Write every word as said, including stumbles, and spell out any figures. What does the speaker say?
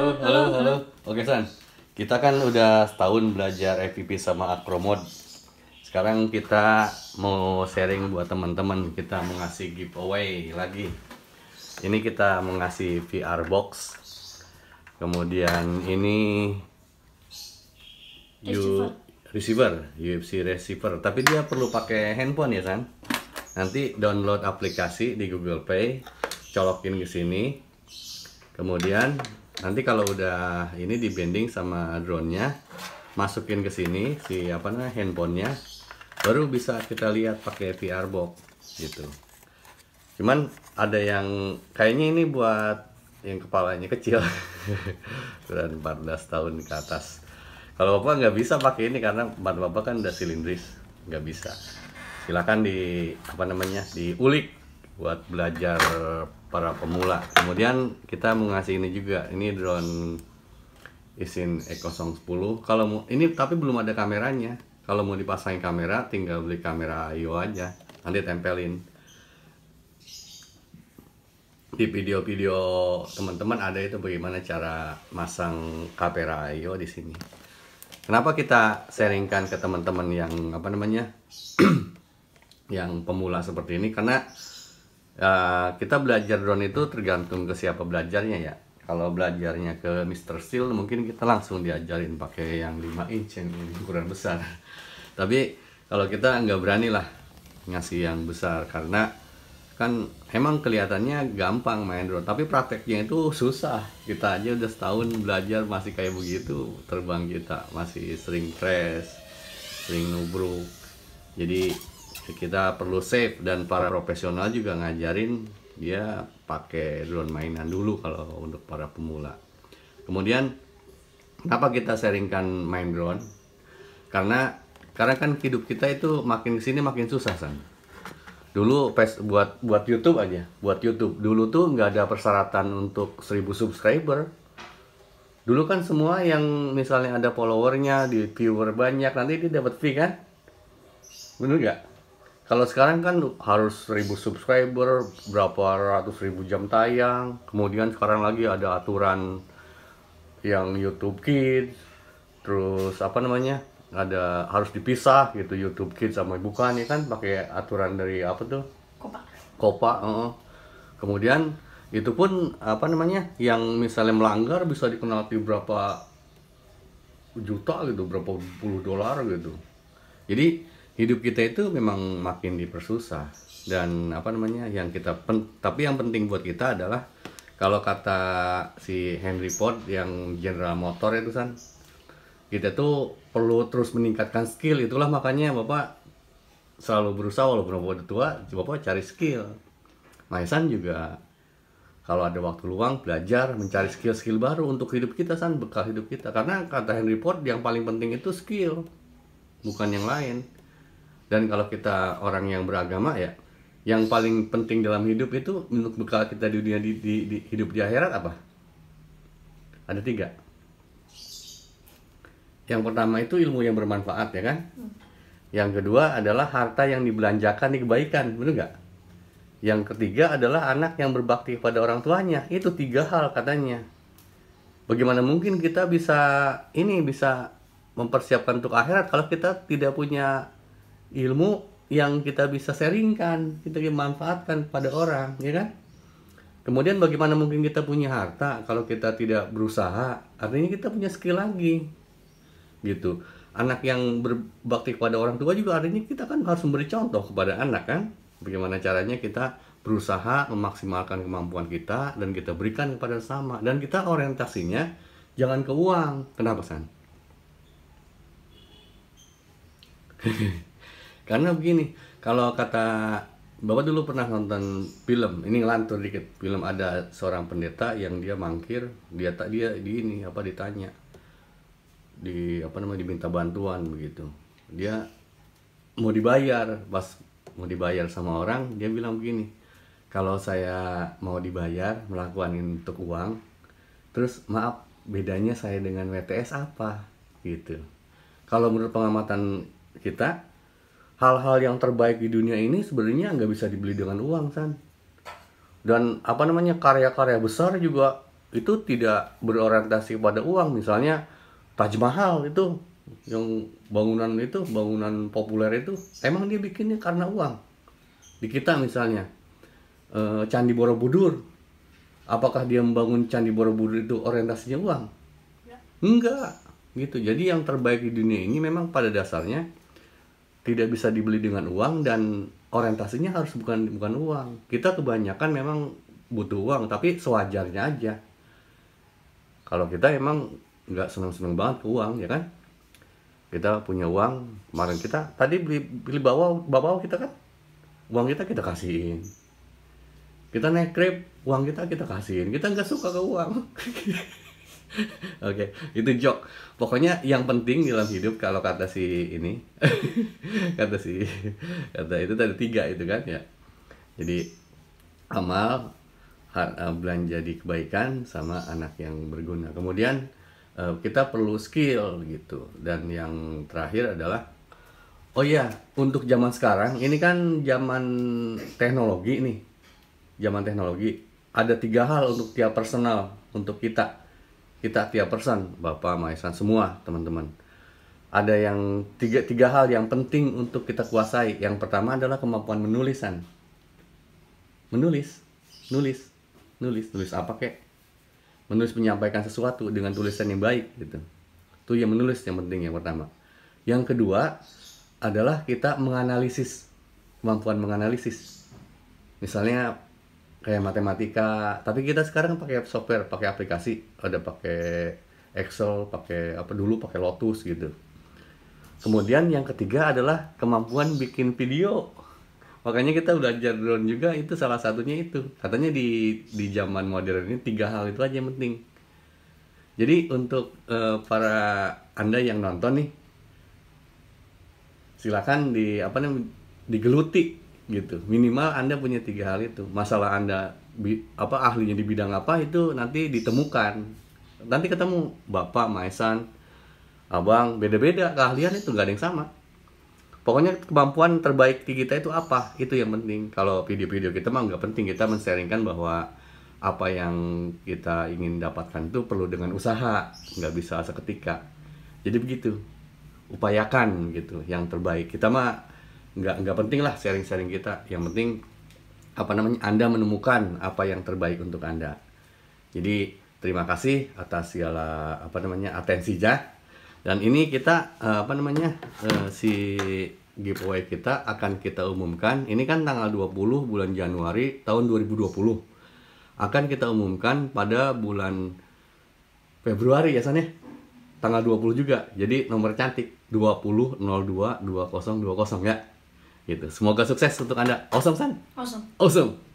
Halo, halo, halo. Oke, San. Kita kan udah setahun belajar F P V sama Acromod. Sekarang kita mau sharing buat teman-teman. Kita mau ngasih giveaway lagi. Ini kita mau ngasih V R Box. Kemudian ini U receiver, U F C receiver. Tapi dia perlu pakai handphone ya, San. Nanti download aplikasi di Google Play, colokin ke sini. Kemudian nanti kalau udah ini di bending sama drone-nya, masukin ke sini si apa namanya handphonenya, baru bisa kita lihat pakai V R box gitu. Cuman ada yang kayaknya ini buat yang kepalanya kecil, kurang empat belas tahun ke atas. Kalau bapak nggak bisa pakai ini karena bapak kan udah silindris, nggak bisa. Silakan di apa namanya diulik buat belajar para pemula. Kemudian kita mau ngasih ini juga, ini drone Isin E nol satu nol. Kalau mau ini tapi belum ada kameranya. Kalau mau dipasangin kamera tinggal beli kamera A I O aja, nanti tempelin. Di video-video teman-teman ada itu bagaimana cara masang kamera A I O di sini. Kenapa kita sharingkan ke teman-teman yang apa namanya yang pemula seperti ini, karena Uh, kita belajar drone itu tergantung ke siapa belajarnya ya. Kalau belajarnya ke mister Steel mungkin kita langsung diajarin pakai yang lima inch yang ukuran besar. Tapi kalau kita nggak berani lah ngasih yang besar, karena kan emang kelihatannya gampang main drone, tapi prakteknya itu susah. Kita aja udah setahun belajar masih kayak begitu, terbang kita masih sering crash, sering nubruk. Jadi kita perlu safe, dan para profesional juga ngajarin dia pakai drone mainan dulu kalau untuk para pemula. Kemudian kenapa kita sharingkan main drone? Karena karena kan hidup kita itu makin kesini makin susah, San. Dulu buat buat YouTube aja, buat YouTube dulu tuh nggak ada persyaratan untuk seribu subscriber. Dulu kan semua yang misalnya ada followernya, di viewer banyak, nanti dia dapat fee kan? Bener nggak? Kalau sekarang kan harus seribu subscriber, berapa ratus ribu jam tayang. Kemudian sekarang lagi ada aturan yang YouTube Kids, terus apa namanya, ada harus dipisah gitu YouTube Kids sama bukan ya kan, pakai aturan dari apa tuh? COPPA. COPPA. Uh-uh. Kemudian itu pun apa namanya, yang misalnya melanggar bisa dikenal di berapa juta gitu, berapa puluh dolar gitu. Jadi hidup kita itu memang makin dipersusah, dan apa namanya yang kita pen, tapi yang penting buat kita adalah kalau kata si Henry Ford yang General Motor itu, San, kita tuh perlu terus meningkatkan skill. Itulah makanya bapak selalu berusaha walaupun bapak udah tua, bapak cari skill. Nah, San juga kalau ada waktu luang belajar mencari skill-skill baru untuk hidup kita, San, bekal hidup kita. Karena kata Henry Ford yang paling penting itu skill, bukan yang lain. Dan kalau kita orang yang beragama ya, yang paling penting dalam hidup itu untuk bekal kita di dunia, di, di, di hidup di akhirat apa? Ada tiga. Yang pertama itu ilmu yang bermanfaat ya kan? Hmm. Yang kedua adalah harta yang dibelanjakan di kebaikan, bener nggak? Yang ketiga adalah anak yang berbakti kepada orang tuanya. Itu tiga hal katanya. Bagaimana mungkin kita bisa ini bisa mempersiapkan untuk akhirat kalau kita tidak punya ilmu yang kita bisa sharingkan, kita manfaatkan pada orang, ya kan? Kemudian bagaimana mungkin kita punya harta kalau kita tidak berusaha? Artinya kita punya skill lagi, gitu. Anak yang berbakti kepada orang tua juga artinya kita kan harus memberi contoh kepada anak kan? Bagaimana caranya kita berusaha memaksimalkan kemampuan kita dan kita berikan kepada sama, dan kita orientasinya jangan ke uang. Kenapa, San? Karena begini, kalau kata bapak dulu pernah nonton film, ini ngelantur dikit, film ada seorang pendeta yang dia mangkir, dia tak dia di ini apa ditanya, di apa namanya diminta bantuan begitu, dia mau dibayar, pas mau dibayar sama orang dia bilang begini, kalau saya mau dibayar melakukan untuk uang, terus maaf bedanya saya dengan W T S apa gitu. Kalau menurut pengamatan kita, hal-hal yang terbaik di dunia ini sebenarnya nggak bisa dibeli dengan uang, San. Dan apa namanya karya-karya besar juga itu tidak berorientasi pada uang. Misalnya Taj Mahal itu, yang bangunan itu, bangunan populer itu, emang dia bikinnya karena uang. Di kita misalnya e, Candi Borobudur, apakah dia membangun Candi Borobudur itu orientasinya uang? Ya. Enggak, gitu. Jadi yang terbaik di dunia ini memang pada dasarnya tidak bisa dibeli dengan uang, dan orientasinya harus bukan bukan uang. Kita kebanyakan memang butuh uang, tapi sewajarnya aja. Kalau kita emang nggak seneng-seneng banget ke uang, ya kan? Kita punya uang, kemarin kita tadi beli beli bawa bawa kita kan, uang kita kita kasihin. Kita naik Grab, uang kita kita kasihin. Kita nggak suka ke uang. Oke, okay, itu joke. Pokoknya yang penting dalam hidup, kalau kata si ini, kata si kata itu tadi tiga itu kan ya. Jadi amal, belanja di kebaikan, sama anak yang berguna. Kemudian kita perlu skill gitu. Dan yang terakhir adalah, oh iya, untuk zaman sekarang ini kan zaman teknologi nih, zaman teknologi ada tiga hal untuk tiap personal, untuk kita. Kita tiap person, Bapak, Maisan, semua teman-teman. Ada yang tiga, tiga hal yang penting untuk kita kuasai. Yang pertama adalah kemampuan menulisan. Menulis, nulis, nulis, nulis apa kek? Menulis, menyampaikan sesuatu dengan tulisan yang baik gitu. Itu yang menulis yang penting, yang pertama. Yang kedua adalah kita menganalisis, kemampuan menganalisis. Misalnya kayak matematika, tapi kita sekarang pakai software, pakai aplikasi, ada pakai Excel, pakai apa dulu, pakai Lotus gitu. Kemudian yang ketiga adalah kemampuan bikin video. Makanya kita belajar drone juga, itu salah satunya itu. Katanya di di zaman modern ini tiga hal itu aja yang penting. Jadi untuk eh, para Anda yang nonton nih, silakan di apa namanya digeluti gitu. Minimal Anda punya tiga hal itu. Masalah Anda bi, apa ahlinya di bidang apa itu nanti ditemukan. Nanti ketemu Bapak, Maisan, Abang, beda-beda keahlian itu, nggak ada yang sama. Pokoknya kemampuan terbaik di kita itu apa, itu yang penting. Kalau video-video kita mah nggak penting, kita men-sharingkan bahwa apa yang kita ingin dapatkan itu perlu dengan usaha, nggak bisa seketika. Jadi begitu, upayakan gitu yang terbaik. Kita mah nggak nggak penting lah sharing-sharing kita, yang penting apa namanya Anda menemukan apa yang terbaik untuk Anda. Jadi terima kasih atas segala apa namanya atensinya. Dan ini kita apa namanya si giveaway kita akan kita umumkan, ini kan tanggal dua puluh bulan Januari tahun dua ribu dua puluh, akan kita umumkan pada bulan Februari ya San, tanggal dua puluh juga. Jadi nomor cantik dua nol nol dua dua nol dua nol ya gitu. Semoga sukses untuk Anda. Awesome, San. Awesome. Awesome.